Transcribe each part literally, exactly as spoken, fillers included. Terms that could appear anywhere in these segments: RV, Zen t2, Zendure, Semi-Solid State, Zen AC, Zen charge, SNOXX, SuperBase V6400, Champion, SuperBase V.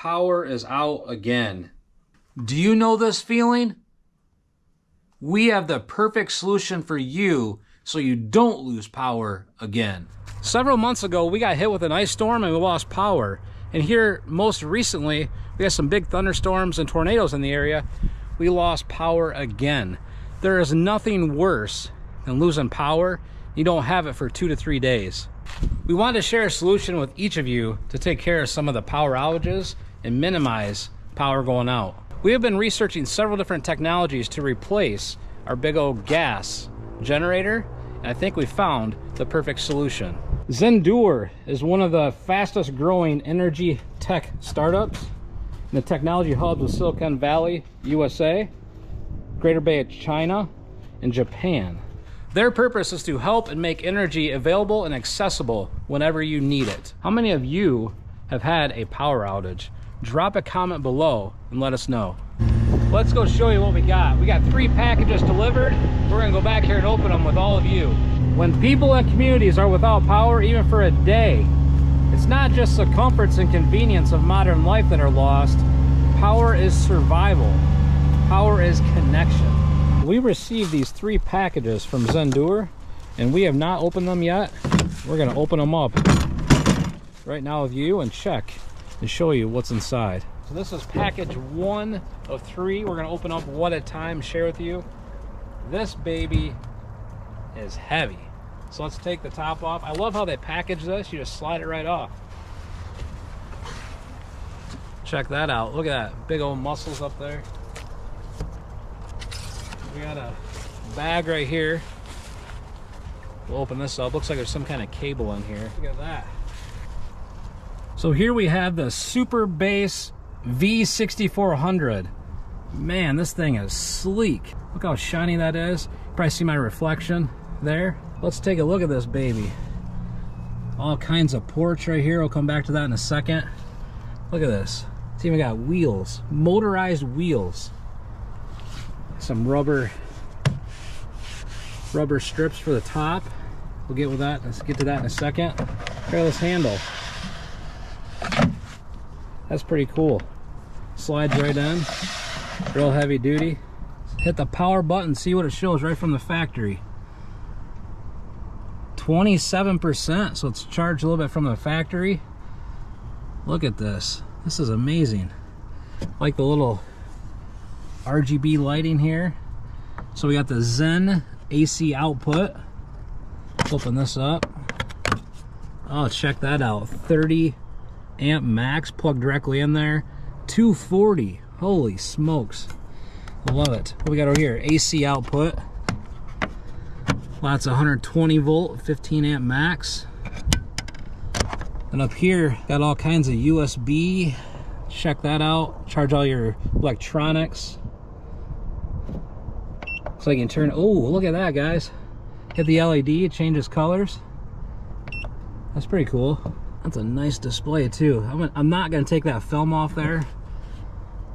power is out again. Do you know this feeling? We have the perfect solution for you so you don't lose power again. Several months ago, we got hit with an ice storm and we lost power. And here, most recently, we had some big thunderstorms and tornadoes in the area. We lost power again. There is nothing worse than losing power. You don't have it for two to three days. We want to share a solution with each of you to take care of some of the power outages and minimize power going out. We have been researching several different technologies to replace our big old gas generator, and I think we found the perfect solution. Zendure is one of the fastest growing energy tech startups in the technology hubs of Silicon Valley, U S A, Greater Bay of China, and Japan. Their purpose is to help and make energy available and accessible whenever you need it. How many of you have had a power outage? Drop a comment below and let us know. Let's go show you what we got. We got three packages delivered. We're gonna go back here and open them with all of you. When people and communities are without power, even for a day, it's not just the comforts and convenience of modern life that are lost. Power is survival. Power is connection. We received these three packages from Zendure, and we have not opened them yet. We're gonna open them up right now with you and check and show you what's inside. So this is package one of three. We're gonna open up one at a time, share with you. This baby is heavy. So let's take the top off. I love how they package this. You just slide it right off. Check that out. Look at that, big old muscles up there. We got a bag right here. We'll open this up. Looks like there's some kind of cable in here. Look at that. So here we have the SuperBase V sixty-four hundred. Man, this thing is sleek. Look how shiny that is. You probably see my reflection there. Let's take a look at this baby. All kinds of ports right here. We'll come back to that in a second. Look at this. It's even got wheels, motorized wheels. Some rubber, rubber strips for the top. We'll get with that. Let's get to that in a second. Careless handle. That's pretty cool. Slides right in, real heavy duty. Hit the power button, see what it shows right from the factory. twenty-seven percent, so it's charged a little bit from the factory. Look at this, this is amazing. Like the little R G B lighting here. So we got the Zen A C output. Let's open this up. Oh, check that out, thirty amp max plugged directly in there, two forty. Holy smokes, love it. What we got over here? A C output. Lots of one hundred twenty volt, fifteen amp max. And up here, got all kinds of U S B. Check that out. Charge all your electronics. Looks like you can turn. Oh, look at that, guys. Hit the L E D, it changes colors. That's pretty cool. That's a nice display too. I'm not gonna take that film off there.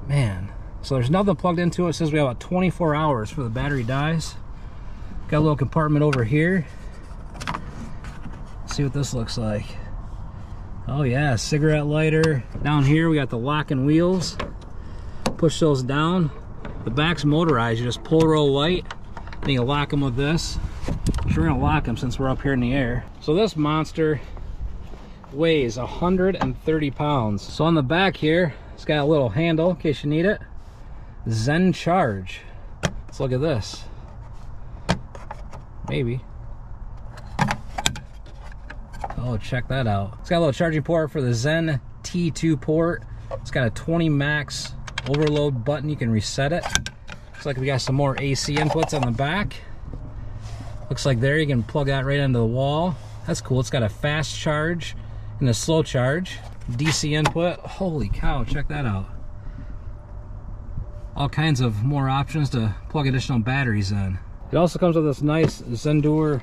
Man, so there's nothing plugged into it. It says we have about twenty-four hours for the battery dies. Got a little compartment over here. Let's see what this looks like. Oh yeah, cigarette lighter. Down here we got the locking wheels. Push those down. The back's motorized, you just pull roll light. Then you lock them with this. Sure, we're gonna lock them since we're up here in the air. So this monster weighs one hundred thirty pounds. So on the back here, it's got a little handle in case you need it. Zen Charge. Let's look at this. Maybe. Oh, check that out. It's got a little charging port for the Zen T two port. It's got a twenty max overload button. You can reset it. Looks like we got some more A C inputs on the back. Looks like there you can plug that right into the wall. That's cool. It's got a fast charge and a slow charge. D C input. Holy cow, check that out. All kinds of more options to plug additional batteries in. It also comes with this nice Zendure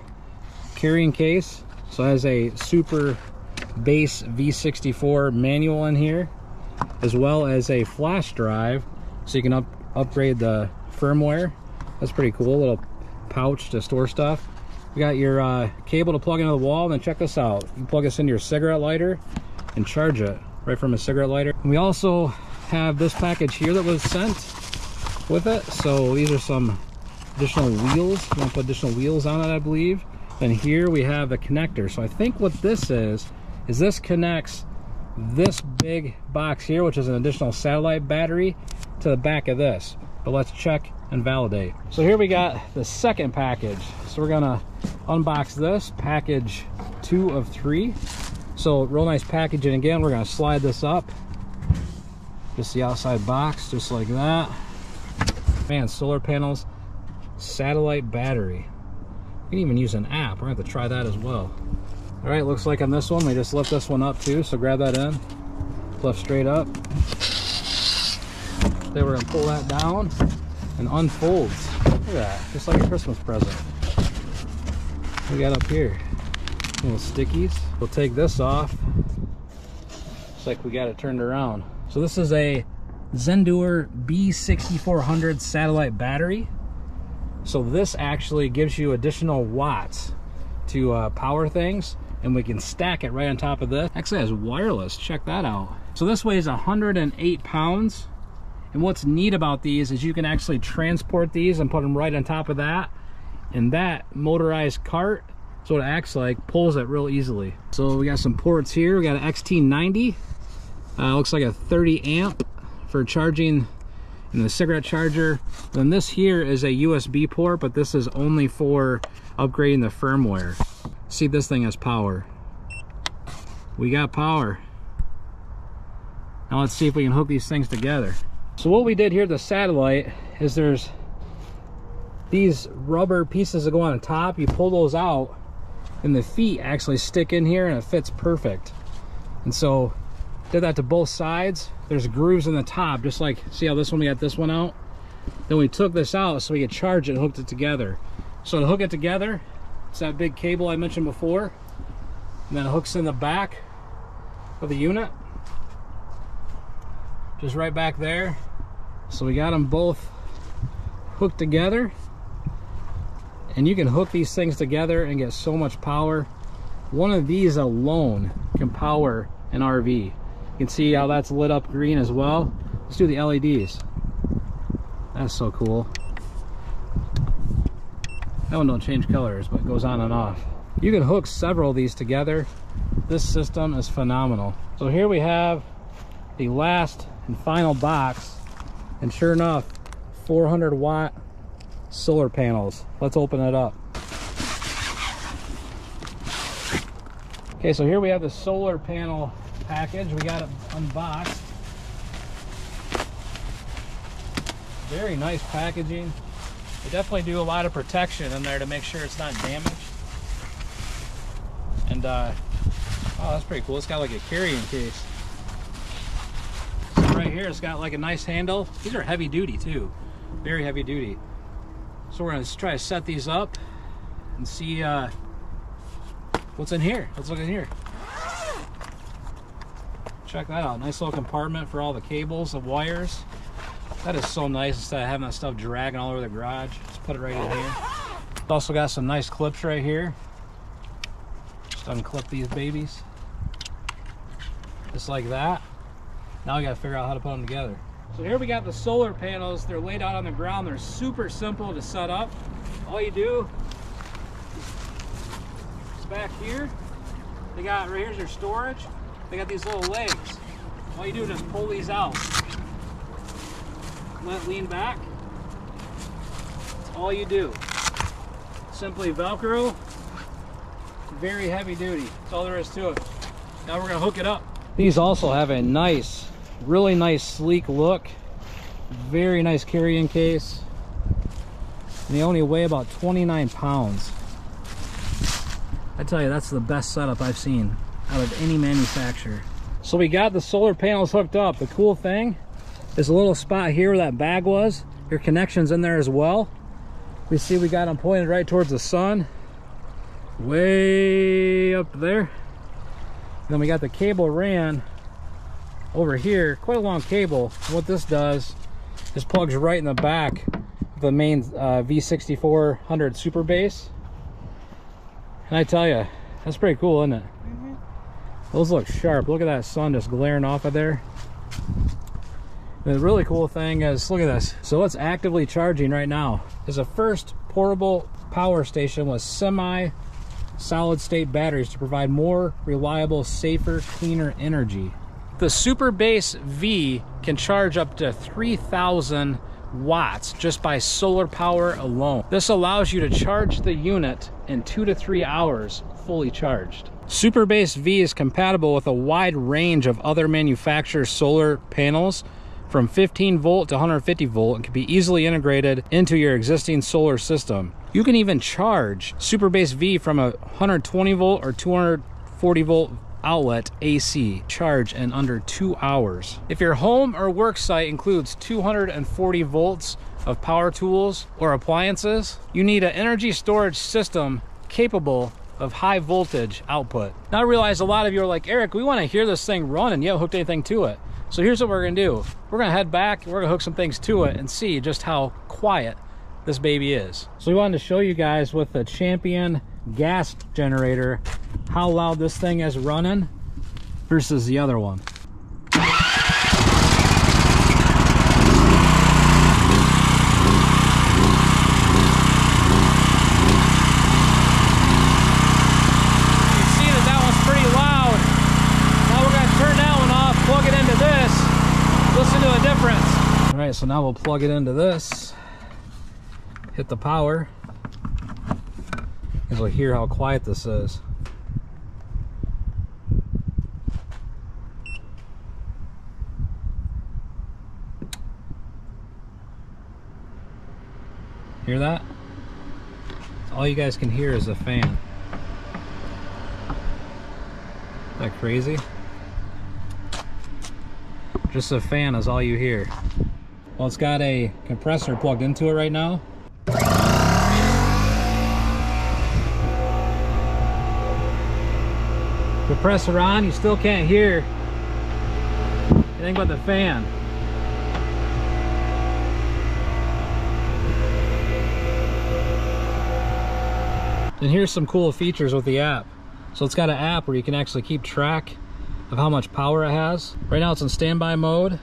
carrying case. So it has a SuperBase V sixty-four manual in here, as well as a flash drive, so you can up upgrade the firmware. That's pretty cool. A little pouch to store stuff. We got your uh, cable to plug into the wall, and then check this out. You plug this into your cigarette lighter and charge it. right from a cigarette lighter. And we also have this package here that was sent with it. So these are some additional wheels. I'm gonna put additional wheels on it, I believe. Then here we have the connector. So I think what this is, is this connects this big box here, which is an additional satellite battery, to the back of this. But let's check and validate. So here we got the second package. So we're gonna unbox this, package two of three. So real nice package. And again, we're gonna slide this up. Just the outside box, just like that. Man, solar panels, satellite battery. You can even use an app. We're gonna have to try that as well. All right, looks like on this one, we just lift this one up too. So grab that in, lift straight up. Then we're gonna pull that down and unfolds. Look at that, just like a Christmas present. We got up here little stickies. We'll take this off. Looks like we got it turned around. So this is a Zendure B sixty-four hundred satellite battery. So this actually gives you additional watts to uh, power things, and we can stack it right on top of this. Actually, it has wireless. Check that out. So this weighs one hundred eight pounds. And what's neat about these is you can actually transport these and put them right on top of that, and that motorized cart, so it acts like pulls it real easily. So we got some ports here. We got an X T ninety. Uh, looks like a thirty amp for charging and the cigarette charger. Then this here is a U S B port, but this is only for upgrading the firmware. See, this thing has power. We got power. Now let's see if we can hook these things together. So what we did here, the satellite, is there's these rubber pieces that go on the top. You pull those out and the feet actually stick in here and it fits perfect. And so did that to both sides. There's grooves in the top, just like, see how this one, we got this one out? Then we took this out so we could charge it and hooked it together. So to hook it together, it's that big cable I mentioned before. And then it hooks in the back of the unit. Just right back there. So we got them both hooked together. And you can hook these things together and get so much power. One of these alone can power an R V. You can see how that's lit up green as well. Let's do the L E Ds. That's so cool. That one don't change colors, but it goes on and off. You can hook several of these together. This system is phenomenal. So here we have the last and final box, and sure enough, four hundred watt solar panels. Let's open it up. Okay, so here we have the solar panel package. We got it unboxed. Very nice packaging. They definitely do a lot of protection in there to make sure it's not damaged. And uh, oh, that's pretty cool. It's got like a carrying case. So right here, it's got like a nice handle. These are heavy duty too. Very heavy duty. So we're gonna try to set these up and see uh, what's in here. Let's look in here. Check that out. Nice little compartment for all the cables, the wires. That is so nice, instead of having that stuff dragging all over the garage. Just put it right in here. Also got some nice clips right here. Just unclip these babies. Just like that. Now we gotta figure out how to put them together. So here we got the solar panels. They're laid out on the ground. They're super simple to set up. All you do is back here. They got, right here's your storage. They got these little legs. All you do is just pull these out. Let it lean back. That's all you do. Simply Velcro. Very heavy duty. That's all there is to it. Now we're gonna hook it up. These also have a nice, really nice sleek look. Very nice carrying case, and they only weigh about twenty-nine pounds. I tell you, that's the best setup I've seen out of any manufacturer. So we got the solar panels hooked up. The cool thing is a little spot here where that bag was, your connection's in there as well. We see we got them pointed right towards the sun, way up there. And then we got the cable ran over here, quite a long cable. What this does is plugs right in the back of the main uh, V sixty-four hundred SuperBase. And I tell you, that's pretty cool, isn't it? Mm-hmm. Those look sharp. Look at that sun just glaring off of there. And the really cool thing is, look at this. So it's actively charging right now. It's the first portable power station with semi-solid state batteries to provide more reliable, safer, cleaner energy. The SuperBase V can charge up to three thousand watts just by solar power alone. This allows you to charge the unit in two to three hours fully charged. SuperBase V is compatible with a wide range of other manufacturers' solar panels from fifteen volt to one hundred fifty volt and can be easily integrated into your existing solar system. You can even charge SuperBase V from a one hundred twenty volt or two hundred forty volt outlet A C charge in under two hours. If your home or work site includes two hundred forty volts of power tools or appliances, you need an energy storage system capable of high voltage output. Now I realize a lot of you are like, Eric, we want to hear this thing run and you haven't hooked anything to it. So here's what we're gonna do. We're gonna head back, we're gonna hook some things to it and see just how quiet this baby is. So we wanted to show you guys with the Champion gas generator how loud this thing is running versus the other one. So now we'll plug it into this, hit the power, and we'll hear how quiet this is. Hear that? All you guys can hear is the fan. Isn't that crazy? Just the fan is all you hear. Well, it's got a compressor plugged into it right now. Compressor on, you still can't hear anything but the fan. And here's some cool features with the app. So it's got an app where you can actually keep track of how much power it has. Right now it's in standby mode.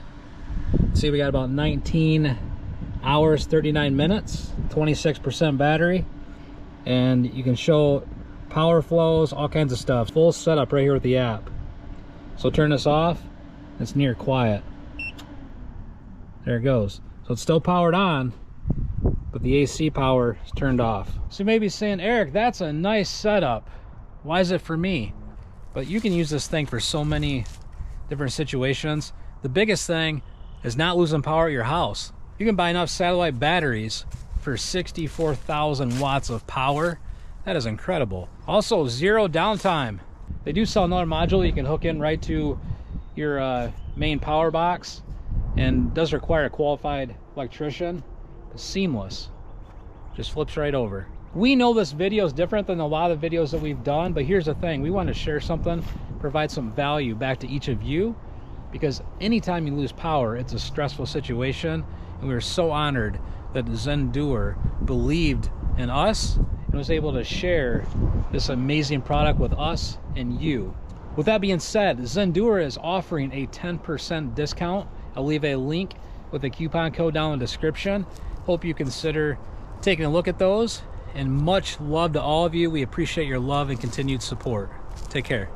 See, we got about nineteen hours, thirty-nine minutes, twenty-six percent battery, and you can show power flows, all kinds of stuff. Full setup right here with the app. So turn this off, it's near quiet. There it goes. So it's still powered on, but the A C power is turned off. So you may be saying, Eric, that's a nice setup. Why is it for me? But you can use this thing for so many different situations. The biggest thing is not losing power at your house. You can buy enough satellite batteries for sixty-four thousand watts of power. That is incredible. Also, zero downtime. They do sell another module you can hook in right to your uh, main power box, and does require a qualified electrician. It's seamless, just flips right over. We know this video is different than a lot of the videos that we've done, but here's the thing. We want to share something, provide some value back to each of you, because anytime you lose power, it's a stressful situation. And we were so honored that Zendure believed in us and was able to share this amazing product with us and you. With that being said, Zendure is offering a ten percent discount. I'll leave a link with a coupon code down in the description. Hope you consider taking a look at those. And much love to all of you. We appreciate your love and continued support. Take care.